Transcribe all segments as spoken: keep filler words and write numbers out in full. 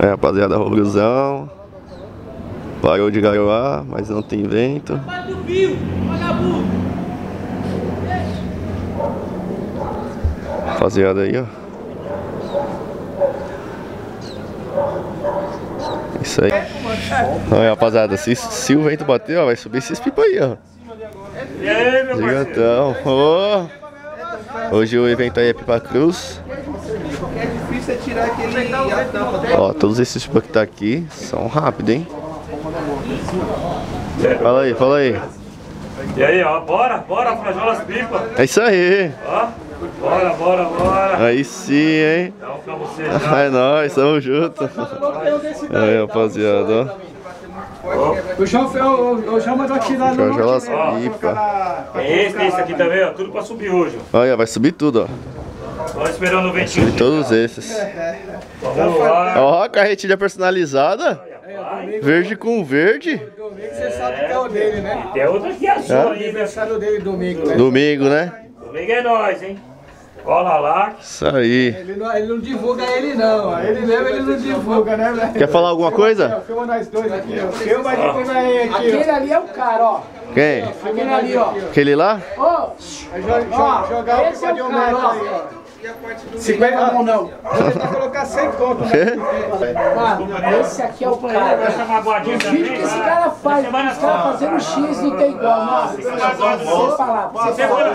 É, rapaziada, Robruzão. Parou de garoar, mas não tem vento. Rapaziada aí, ó. Isso aí. Olha, rapaziada, se, se o vento bater, ó, vai subir esses pipa aí, ó. Gigantão. Oh. Hoje o evento aí é Pipa Cruz. Ó, todos esses pipa que tá aqui são rápidos, hein? Fala aí, fala aí. E aí, ó, bora, bora, frajola as pipas. É isso aí. Ó, bora, bora, bora. Aí sim, hein? Dá um pra você já. É nóis, tamo junto. Aí, rapaziada, ó. O João, o, o João mandou tirar no monte, né? Tem esse, tem esse aqui também, ó. Tudo pra subir hoje, ó. Olha, vai subir tudo, ó. Só esperando o ventinho. Subir todos esses. Vamos lá. Ó, carretilha personalizada. Verde com verde. Domingo você sabe que é o dele, né? E tem outro aqui azul ali, né? Aniversário dele domingo, né? Domingo, né? Domingo é nóis, hein? Cola lá. Isso aí. Ele não, ele não divulga ele não. Ele leva, ele não divulga, né, velho? Quer falar alguma coisa? Filma nós dois aqui, ó. Filma aí aqui. Aquele ali é o cara, ó. Quem? Aquele ali, ó. Aquele lá? Ó. Jogar o pé de um metro aí, ó. cinquenta mão não. Você vai colocar cem conto, né? Mano, esse aqui é o cara. O vídeo que esse cara faz, o cara fazendo X não tem igual, mano. Você falar, você falar, você falar,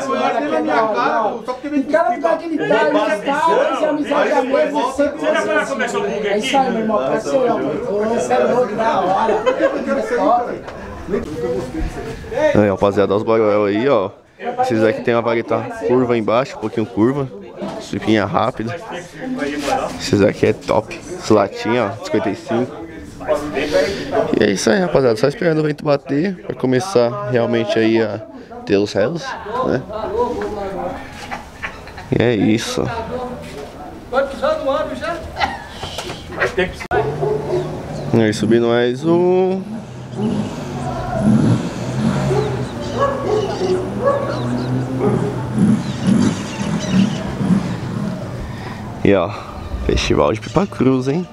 o cara fica aquele cara de tal, de amizade a mesma, sempre você. Você já começou o bug aqui? É isso aí, meu irmão, parceirão. Você é louco na hora. Aí, rapaziada, olha os bagulho aí, ó. Esses aqui tem uma vareta curva embaixo, um pouquinho curva. Supinha rápida. Esses aqui é top. Esse latinha, ó, cinquenta e cinco. E é isso aí, rapaziada. Só esperando o vento bater pra começar realmente aí a ter os réus, né? E é isso. Quantos anos ano já? E aí, subindo mais um. E ó, festival de Pipa Cruz, hein?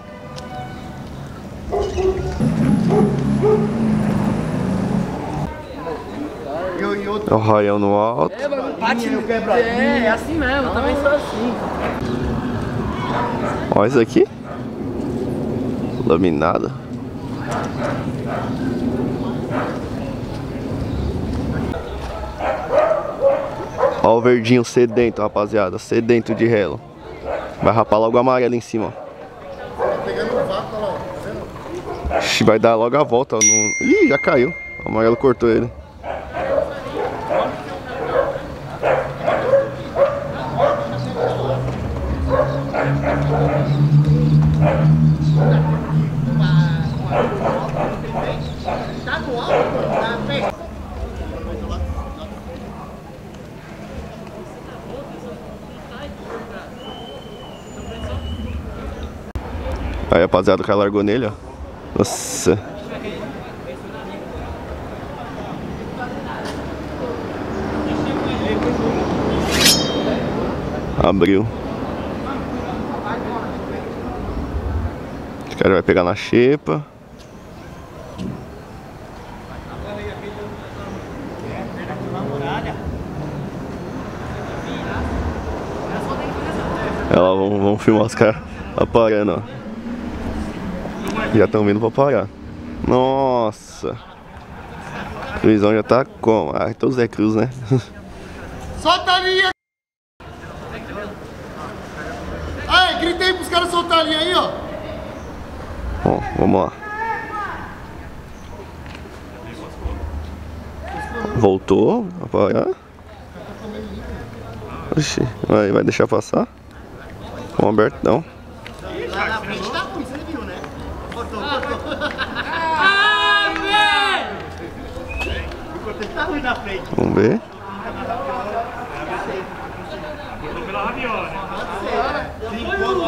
O raião no alto. É, mano, bate no quebra. É, é assim mesmo, eu também sou assim. Ó, isso aqui. Laminada. Ó o verdinho sedento, rapaziada. Sedento de relo. Vai rapar logo a amarela em cima, ó. Ixi, vai dar logo a volta, ó, no... Ih, já caiu. O amarelo cortou ele. Aí, rapaziada, o cara largou nele, ó. Nossa. Abriu. O cara vai pegar na xepa. Olha lá, vamos, vamos filmar os caras aparando, ó. Já estão vindo pra parar. Nossa. Cruzão já tá como? Ah, todos é cruz, né? Solta a linha! Aí, gritei pros caras soltar a linha aí, ó. Bom, vamos lá. Voltou a parar. Oxi, aí vai deixar passar? Com aberto não. Vamos ver.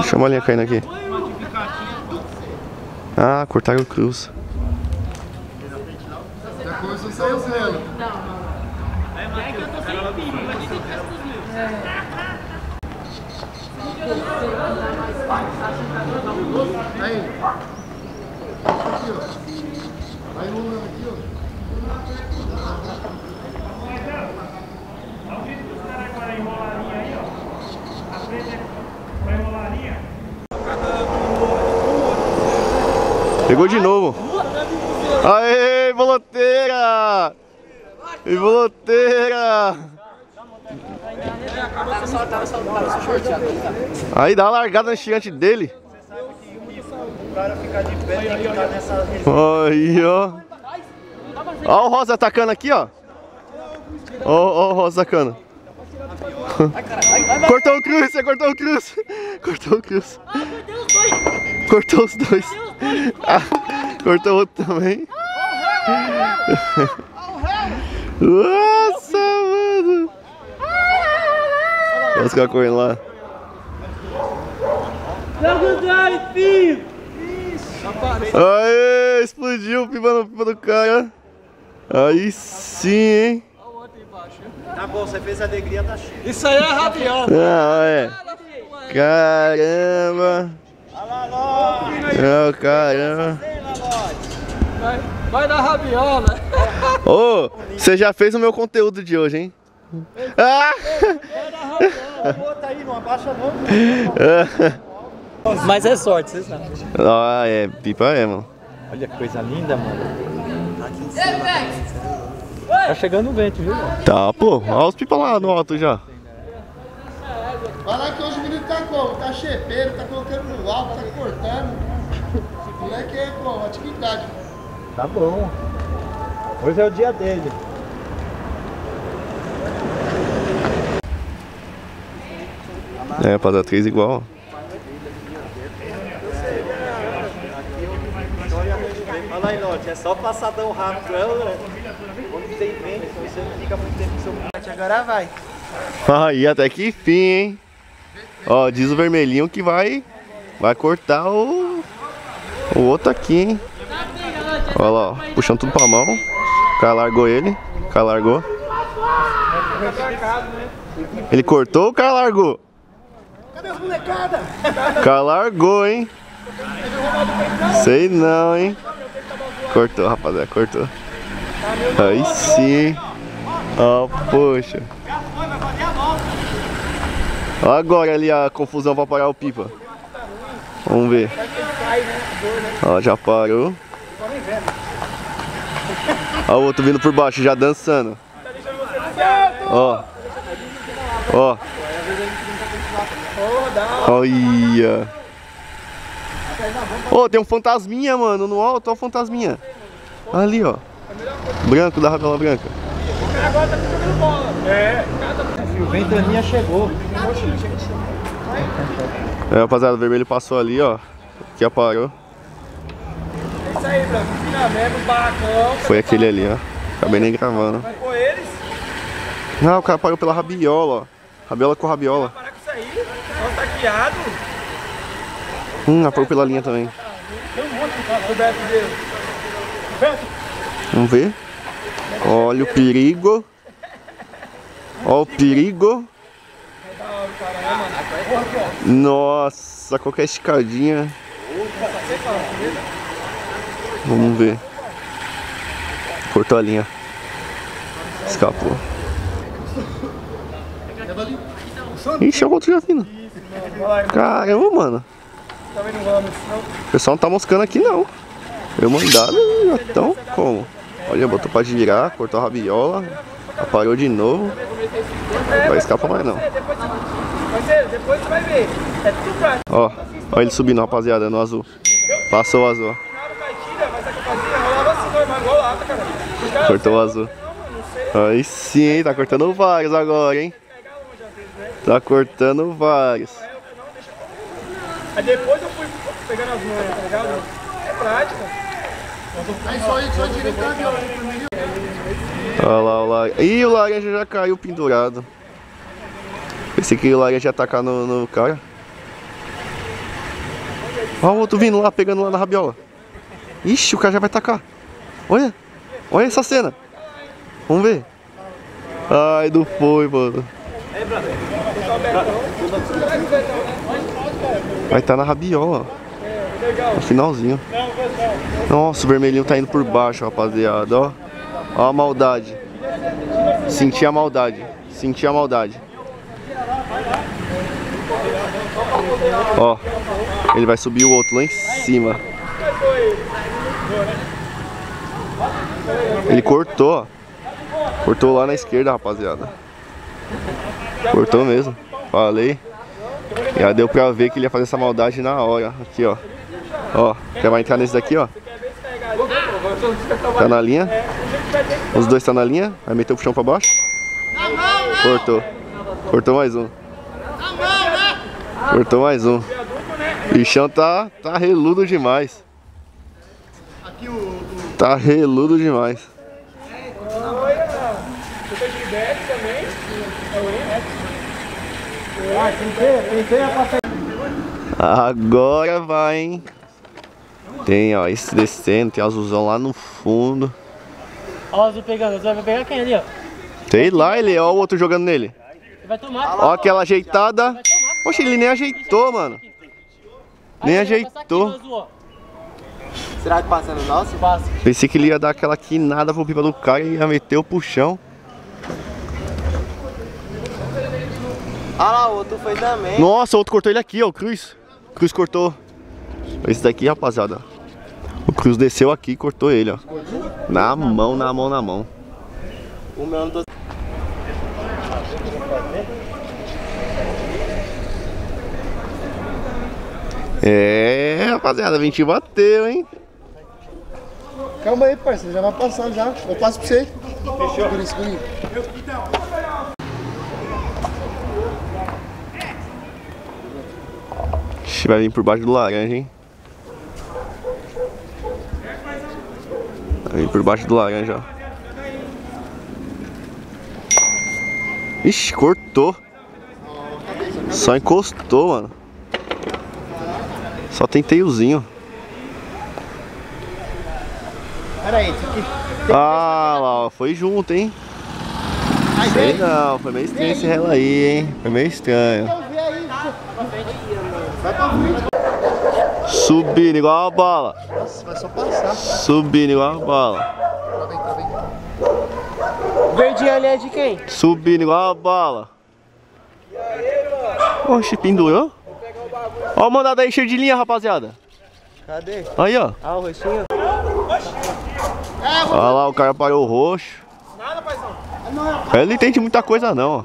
Deixa uma linha caindo aqui. Ah, cortaram o cruz. Aí. Aqui, ó. Aí um aqui, ó. Dá um jeito dos caras agora a enrolarinha aí, ó. A frente é com a enrolarinha. Pegou de novo. Aê, boloteira! E boloteira! Aí dá uma largada no chiante dele. Você sabe que o cara ficar de pé tem que ficar nessa resenha. Aí, ó. Ó o Rosa atacando aqui, ó. Ó, ó o Rosa atacando. Cortou o cruze, cortou o cruze. Cortou o cruze. Cortou os dois. Cortou o outro também. Nossa, mano. Olha os caras correndo lá. Aê, explodiu pipa no pipa do cara. Aí sim, hein? Olha o outro embaixo. Tá bom, você fez a alegria da cheia. Isso aí é rabiosa. Ah, é. Caramba. Oh, caramba. Vai, vai na rabiola. Ô, oh, você já fez o meu conteúdo de hoje, hein? Ah! Mas é sorte, você sabe. Ah, é, pipa é, mano. Olha que coisa linda, mano. Tá aqui em cima. Tá chegando o vento, viu? Tá, pô. Olha os pipa lá no alto já. Olha lá que hoje o menino tá como? Tá chepeiro, tá colocando no alto, tá cortando. Esse moleque é, pô, atividade. Tá bom. Hoje é o dia dele. É, pra dar três igual. Olha aí, Lote, é só passadão rápido, né? Quando tem vento, você não fica muito tempo com seu moleque. Agora vai. Aí, até que fim, hein? Ó, diz o vermelhinho que vai, vai cortar o, o outro aqui, hein? Olha lá, ó, puxando tudo pra mão. O cara largou ele, o cara largou. Ele cortou, o cara largou. Cadê os molecada? O cara largou, hein? Sei não, hein? Cortou, rapaziada, cortou. Aí sim. Ó, oh, poxa. Agora ali a confusão pra parar o pipa. Vamos ver. Ó, já parou. Ó o outro vindo por baixo, já dançando. Ó. Ó. Olha. Ô, oh, tem um fantasminha, mano, no alto, ó o fantasminha. Ali, ó. Branco, da rabela branca. O cara agora tá jogando bola. É. O ventaninha chegou. É, rapaziada, o vermelho passou ali, ó. Que aparou. É isso aí, branco. Foi aquele ali, ó. Acabei nem gravando. Foi eles? Não, o cara parou pela rabiola, ó. Rabiola com rabiola. Hum, aparou pela linha também. Vamos ver. Olha o perigo. Olha o perigo. Nossa, qualquer esticadinha. Vamos ver. Cortou a linha. Escapou. Ixi, é o outro javino. Caramba, mano. O pessoal não tá moscando aqui, não. Eu mandado, então, como? Olha, botou pra girar, cortou a rabiola. Aparou de novo. Vai escapar mais, não. Ó, olha ele subindo, rapaziada, no azul. Passou o azul. Cortou o azul. Aí sim, tá cortando vários agora, hein? Tá cortando vários. Aí depois eu fui pegando as manhas, tá ligado? É prática. Aí só ele, só direito da viola. Olha lá o laranja. Ih, o laranja já caiu pendurado. Pensei que o laranja ia atacar no, no cara. Olha o outro vindo lá, pegando lá na rabiola. Ixi, o cara já vai atacar. Olha, olha essa cena. Vamos ver. Ai, não foi, mano. É, brother. Vai estar tá na rabiola. No finalzinho. Nossa, o vermelhinho tá indo por baixo, rapaziada. Ó, ó a maldade. Senti a maldade. Senti a maldade. Ó, ele vai subir o outro lá em cima. Ele cortou. Cortou lá na esquerda, rapaziada. Cortou mesmo. Falei. Já deu pra ver que ele ia fazer essa maldade na hora. Aqui, ó. Ó, já vai entrar nesse daqui, ó. Tá na linha. Os dois tá na linha. Vai meter o puxão pra baixo. Cortou. Cortou mais um. Cortou mais um. O bichão tá, tá reludo demais. Tá reludo demais. Agora vai, hein? Tem, ó, esse descendo, tem azulzão lá no fundo. Ó, o azul pegando, vai pegar quem ali, ó? Sei lá, ele, ó, o outro jogando nele. Vai tomar. Ó, aquela ajeitada. Poxa, ele nem ajeitou, mano. Nem ajeitou. Será que passa no nosso? Passa. Pensei que ele ia dar aquela quinada pro pipa do cara e ia meter o puxão. Ah lá, o outro foi também. Nossa, o outro cortou ele aqui, ó, o Cruz. O Cruz cortou. Esse daqui, rapaziada. O Cruz desceu aqui e cortou ele, ó. Na mão, na mão, na mão. O meu não tô... É, rapaziada, vinte bateu, hein? Calma aí, parceiro, já vai passar já. Eu passo pra você. Fechou. Por isso, por isso. Vai vir por baixo do laranja, hein? Vai vir por baixo do laranja, ó. Ixi, cortou. Só encostou, mano. Só tem teiozinho. Ah lá, foi junto, hein? Sei não, foi meio estranho esse relo aí, hein? Foi meio estranho. Subindo igual a bala. Nossa, vai só passar. Subindo igual a bala. O verdinho ali é de quem? Subindo igual a bala. E aí, mano? Oxe, pendurou? Ó o mandado aí cheio de linha, rapaziada. Cadê? Aí, ó. Ah, o roxinho. Olha lá, o cara parou o roxo. Nada, paizão. Ele não entende muita coisa, não, ó.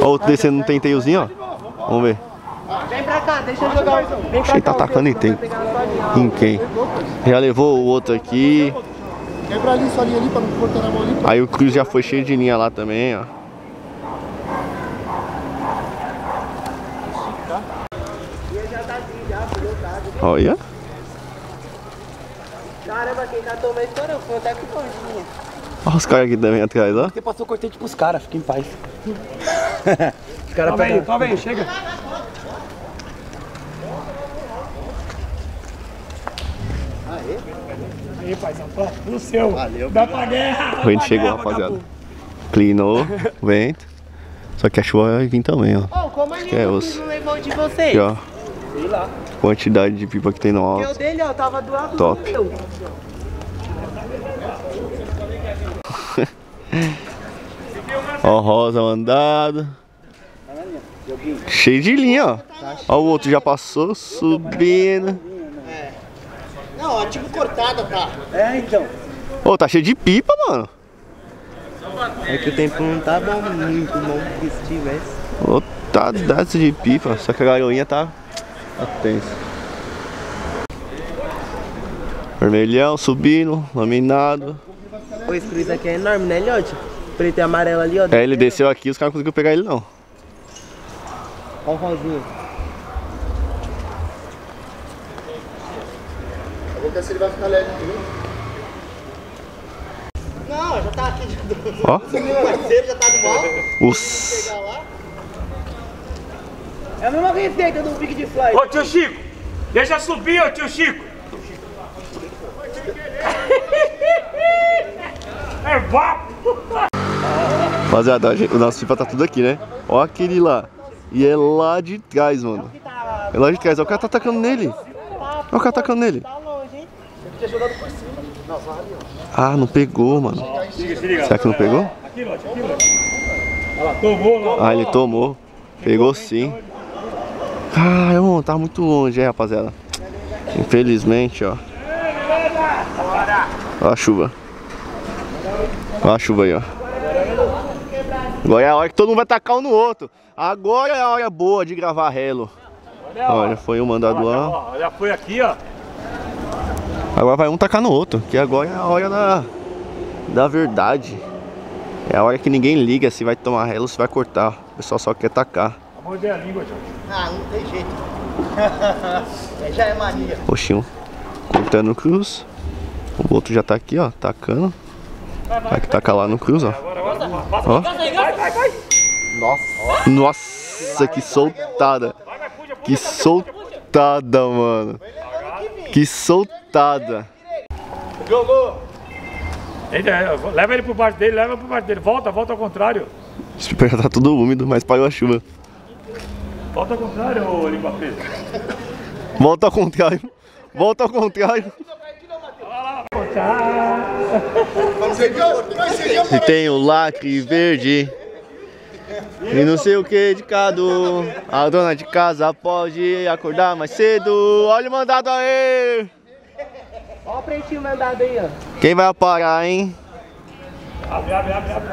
Ó, o outro descendo no tenteiozinho, ó. Vamos ver. Vem pra cá, deixa eu jogar o... Vem pra cá, tá atacando em quem? Em quem? Já levou o outro aqui. Quebra ali, só linha ali pra não cortar na mão ali. Aí o Cruz já foi cheio de linha lá também, ó. Olha. Caramba, quem tá tomando estourou, foi até que gordinha. Olha os caras aqui também atrás, ó. Porque passou cortante pros caras, fica em paz. Os caras pegam. Calma aí, chega. Aê. Aê, paizão, no seu. Valeu. Dá pra guerra. O vento chegou, rapaziada. Clinou, o vento. Só que a chuva vai vir também, ó. Ó, oh, como é que é os... não levou de vocês? Aqui, ó. Sei lá. Quantidade de pipa que tem no alto. O dele, ó, tava do lado. Top. Do ó, rosa mandado. Cheio de linha, ó. Ó, o outro já passou, subindo. Não, ó, tipo cortada, tá? É, então. Ô, tá cheio de pipa, mano. É que o tempo não tá bom, muito bom que se tivesse. Ô, tá dado de pipa, só que a garoinha tá tensa. Vermelhão, subindo, laminado. O Cruz aqui é enorme, né, Liote? Preto e amarelo ali, ó. É, ele desceu aqui, os caras não conseguiram pegar ele, não. Olha o rosinho. Eu vou ver se ele vai ficar leve aqui. Não, já tá aqui de novo. Ó. O parceiro já tá no mal. Uss. É a mesma receita do Big de Fly. Ô, tio Chico, deixa subir, ô, tio Chico. É vapo! Rapaziada, o nosso pipa tá tudo aqui, né? Ó aquele lá. E é lá de trás, mano. É lá de trás. Olha o cara tá atacando nele. Olha o cara atacando nele. Ah, não pegou, mano. Será que não pegou? Ah, ele tomou. Pegou sim. Caramba, tá muito longe, hein, rapaziada. Infelizmente, ó. Olha a chuva. Olha a chuva aí, ó. Agora é a hora que todo mundo vai tacar um no outro. Agora é a hora boa de gravar Hello. Olha, foi um mandado lá. Já foi aqui, ó. Agora vai um tacar no outro, que agora é a hora da, da verdade. É a hora que ninguém liga se vai tomar Hello, se vai cortar. O pessoal só quer tacar. Onde é a língua, João? Ah, não tem jeito. Já é mania. Oxinho, cortando o cruz. O outro já tá aqui, ó, tacando. Vai, vai, vai que taca lá no cruz, ó. Agora, agora, agora. Ó. Vai, vai, vai, vai. Nossa. Nossa, que soltada. Que soltada, mano. Que soltada. Jogou. Leva ele por baixo dele, leva por baixo dele. Volta, volta ao contrário. Esse pé já tá tudo úmido, mas parou a chuva. Volta ao contrário, ô língua presa. Volta ao contrário. Volta ao contrário. E tem o lacre verde. E não sei o que de cado. A dona de casa pode acordar mais cedo. Olha o mandado aí. Olha o pretinho mandado aí, ó. Quem vai parar, hein? Abre, abre, abre, abre.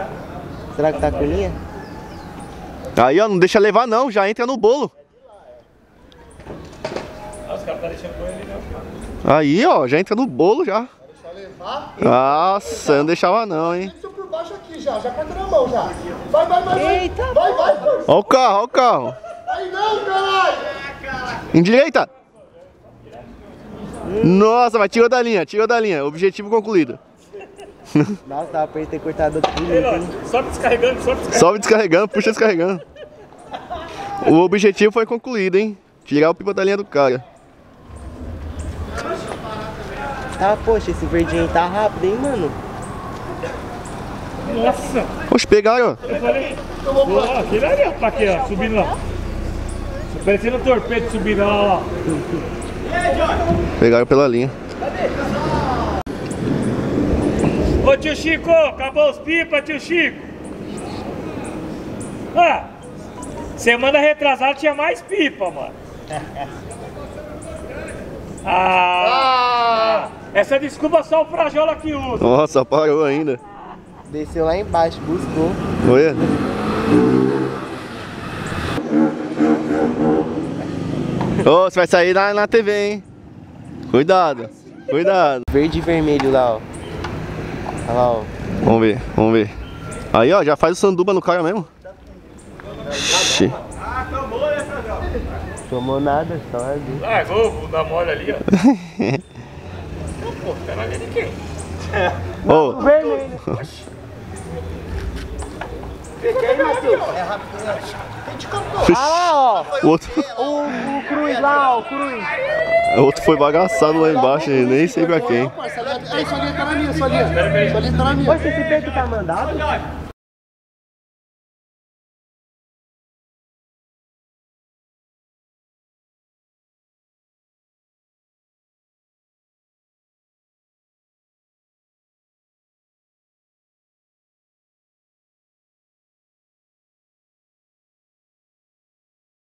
Será que tá com linha? Aí, ó, não deixa levar não, já entra no bolo. Aí, ó, já entra no bolo já. Nossa, eu não deixava não, hein. Vai, vai, vai. Eita, vai, vai, vai. Ó o carro, ó o carro. Aí não, caralho. Em direita. Nossa, mas tirou da linha, tirou da linha. Objetivo concluído. Nossa, dava pra ele ter cortado tudo. Sobe descarregando, sobe descarregando. Sobe descarregando, puxa descarregando. O objetivo foi concluído, hein? Tirar o pipa da linha do cara. Ah, poxa, esse verdinho tá rápido, hein, mano? Nossa! Oxe, pegaram, ó. Eu falei, ó, aquele ali, ó, aqui, ó, subindo lá. Parecendo um torpedo subindo lá, ó. Pegaram pela linha. Ô tio Chico, acabou os pipas, tio Chico. Ah, semana retrasada tinha mais pipa, mano. Ah, ah. Essa desculpa só o Frajola que usa. Nossa, parou ainda. Desceu lá embaixo, buscou. Olha. Ô, oh, você vai sair na, na T V, hein? Cuidado, cuidado. Verde e vermelho lá, ó. Olha lá, vamos ver, vamos ver. Aí, ó, já faz o sanduba no cara mesmo. Xê. Ah, tomou essa, ó. Tomou nada, só ali. Largou, vou dar mole ali, ó. Pô, caralho, é de quem? Ô, vermelho. É rápido. Ah, ó. O outro. O Cruz lá, o Cruz. O outro foi bagaçado lá embaixo, nem sei pra quem. Aí só ali entra na minha, só ali. Só ali entra na minha. Oi, esse peito tá mandado?